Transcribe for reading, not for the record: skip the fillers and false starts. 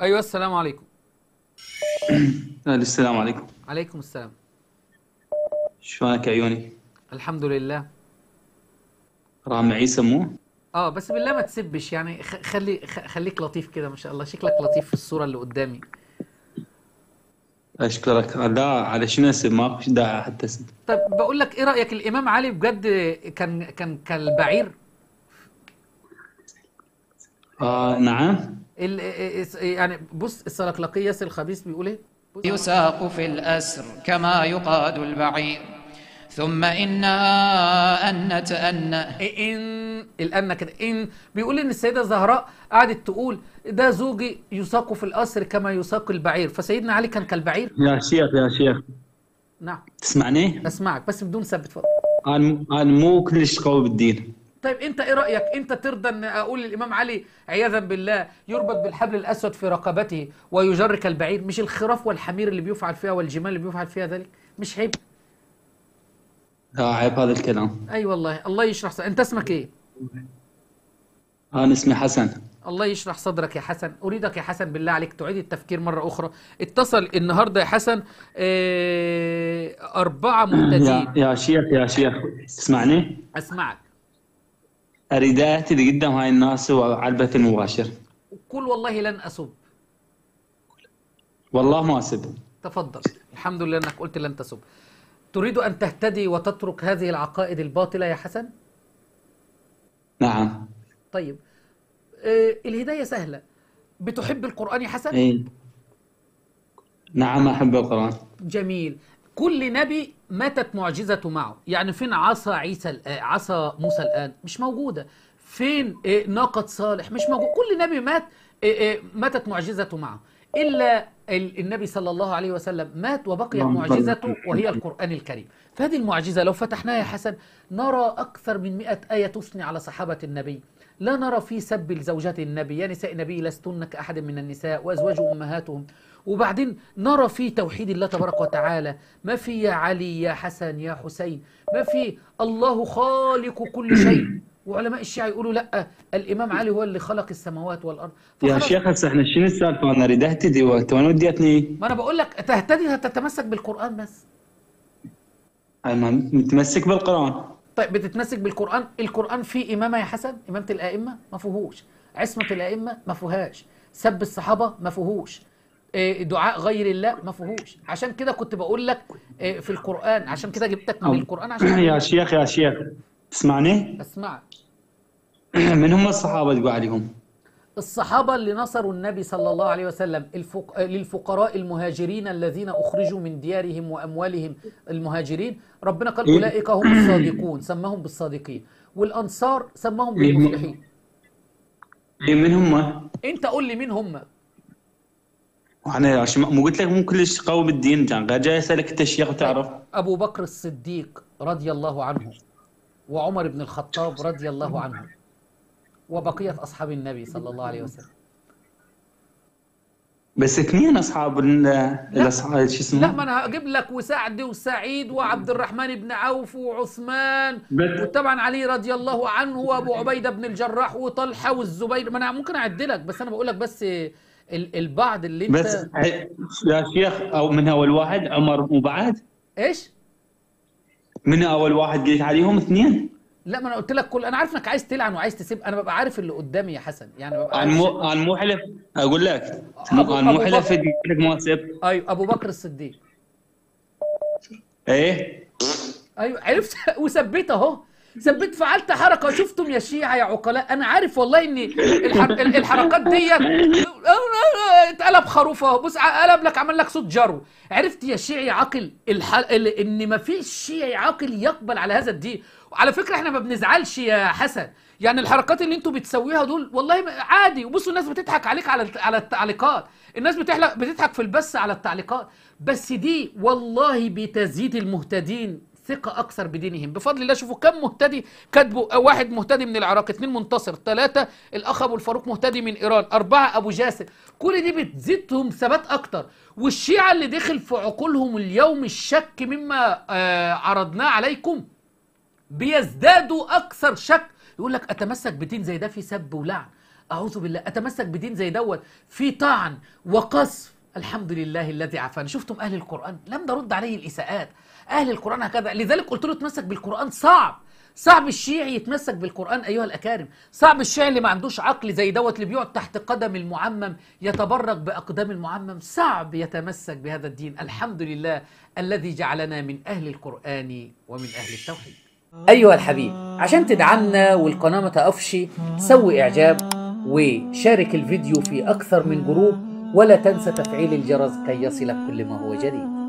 ايوه السلام عليكم. السلام عليكم. عليكم السلام. شلونك يا عيوني؟ الحمد لله. رامي عيسى مو؟ بس بالله ما تسبش يعني، خليك لطيف كده. ما شاء الله شكلك لطيف في الصورة اللي قدامي. اشكرك. لا على شنو اسب؟ ماكوش داعي حتى اسب. طيب بقول لك، ايه رأيك الإمام علي بجد كان كالبعير؟ نعم. يعني بص، السلقلقيس الخبيث بيقول ايه؟ يساق في الأسر كما يقاد البعير، ثم إنها الأن كده. إن بيقول إن السيدة زهراء قعدت تقول ده زوجي يساق في الأسر كما يساق البعير، فسيدنا علي كان كالبعير. يا شيخ نعم تسمعني؟ أسمعك بس بدون سب. اتفضل. أنا مو كلش قوي بالدين. طيب انت ايه رايك، انت ترضى ان اقول للامام علي عياذا بالله يربط بالحبل الاسود في رقبته ويجر كالبعير؟ مش الخراف والحمير اللي بيفعل فيها والجمال اللي بيفعل فيها ذلك مش عيب؟ لا عيب هذا الكلام. اي أيوة والله. الله يشرح صدرك. انت اسمك ايه؟ انا اسمي حسن. الله يشرح صدرك يا حسن. اريدك يا حسن بالله عليك تعيد التفكير مره اخرى. اتصل النهارده يا حسن 4 مبتدئين. يا شيخ تسمعني؟ اسمعك. أرداتي اللي قدام هاي الناس وعلى البث المباشر. قل والله لن أسب. والله ما أسب. تفضل. الحمد لله أنك قلت لن تسب. تريد أن تهتدي وتترك هذه العقائد الباطلة يا حسن؟ نعم. طيب الهداية سهلة. بتحب القرآن يا حسن؟ إيه. نعم أحب القرآن. جميل. كل نبي ماتت معجزته معه، يعني فين عصا عصا موسى الآن؟ مش موجودة. فين ناقة صالح؟ مش موجودة. كل نبي ماتت معجزته معه، إلا النبي صلى الله عليه وسلم مات وبقيت معجزته وهي القرآن الكريم. فهذه المعجزة لو فتحناها يا حسن نرى أكثر من 100 آية تثني على صحابة النبي. لا نرى في سب لزوجات النبي، يا نساء النبي لستن كأحد من النساء وأزواج أمهاتهم. وبعدين نرى في توحيد الله تبارك وتعالى، ما في يا علي يا حسن يا حسين، ما في الله خالق كل شيء. وعلماء الشيعة يقولوا لا الإمام علي هو اللي خلق السماوات والأرض. يا شيخ هسه احنا شنو السالفة؟ أنا أريد أهتدي وأنا وديتني. ما أنا بقول لك تهتدي تتمسك بالقرآن بس. أنا متمسك بالقرآن. طيب بتتمسك بالقرآن، القرآن فيه إمامة يا حسن؟ إمامة الأئمة ما فيهوش، عصمة الأئمة ما فيهاش، سب الصحابة ما فيهوش، دعاء غير الله ما فيهوش. عشان كده كنت بقول لك في القرآن، عشان كده جبتك من القرآن. عشان يا شيخ تسمعني؟ اسمعك. من هم الصحابة تقول عليهم؟ الصحابة اللي نصروا النبي صلى الله عليه وسلم، للفقراء المهاجرين الذين أخرجوا من ديارهم وأموالهم. المهاجرين ربنا قال أولئك هم الصادقون، سماهم بالصادقين. والأنصار سماهم بالمفلحين. من هم؟ أنت قول لي من هم؟ أنا مو قلت لك مو كلش قوي بالدين، جاي أسألك أنت الشيخ وتعرف. أبو بكر الصديق رضي الله عنه، وعمر بن الخطاب رضي الله عنه، وبقية أصحاب النبي صلى الله عليه وسلم. بس 2 أصحاب الأصحاب شو اسمه؟ لا ما أنا هجيب لك وسعد وسعيد وعبد الرحمن بن عوف وعثمان، وطبعا علي رضي الله عنه، وأبو عبيدة بن الجراح وطلحة والزبير. ما أنا ممكن أعد لك، بس أنا بقول لك بس البعض اللي أنت بس. يا شيخ أو من أول واحد عمر وبعد؟ إيش؟ من أول واحد قلت عليهم 2؟ لا ما انا قلت لك كل. انا عارف انك عايز تلعن وعايز تسيب، انا ببقى عارف اللي قدامي يا حسن. يعني ببقى انا مو حلف اقول لك، انا مو حلف انك ما تسيب. ايوه ابو بكر الصديق. ايه ايوه عرفت وثبت اهو، ثبت. فعلت حركه. شفتم يا شيعه يا عقلاء، انا عارف والله ان الحركات ديت اتقلب خروف اهو. بص قلب لك، عمل لك صوت جرو. عرفت يا شيعي عاقل ان مفيش شيعي عاقل يقبل على هذا الدين. وعلى فكره احنا ما بنزعلش يا حسن، يعني الحركات اللي انتوا بتسويها دول والله عادي. وبصوا الناس بتضحك عليك على التعليقات، الناس بتضحك في البث على التعليقات، بس دي والله بتزيد المهتدين ثقة أكثر بدينهم بفضل الله. شوفوا كم مهتدي كتبوا. 1 مهتدي من العراق، 2 منتصر، 3 الأخ أبو الفاروق مهتدي من إيران، 4 أبو جاسم. كل دي بتزيدهم ثبات أكثر. والشيعة اللي دخل في عقولهم اليوم الشك مما عرضناه عليكم بيزدادوا أكثر شك. يقول لك أتمسك بدين زي ده في سب ولعن، اعوذ بالله اتمسك بدين زي دوت في طعن وقصف. الحمد لله الذي عافانا. شفتم اهل القران لم نرد عليه الاساءات، اهل القران هكذا. لذلك قلت له اتمسك بالقران صعب، صعب الشيعي يتمسك بالقرآن أيها الأكارم، صعب الشيعي اللي ما عندوش عقل زي دوت اللي بيقعد تحت قدم المعمم يتبرك بأقدام المعمم، صعب يتمسك بهذا الدين. الحمد لله الذي جعلنا من أهل القرآن ومن أهل التوحيد. أيها الحبيب، عشان تدعمنا والقناة ما تقفش، سوي إعجاب وشارك الفيديو في أكثر من جروب، ولا تنسى تفعيل الجرس كي يصلك كل ما هو جديد.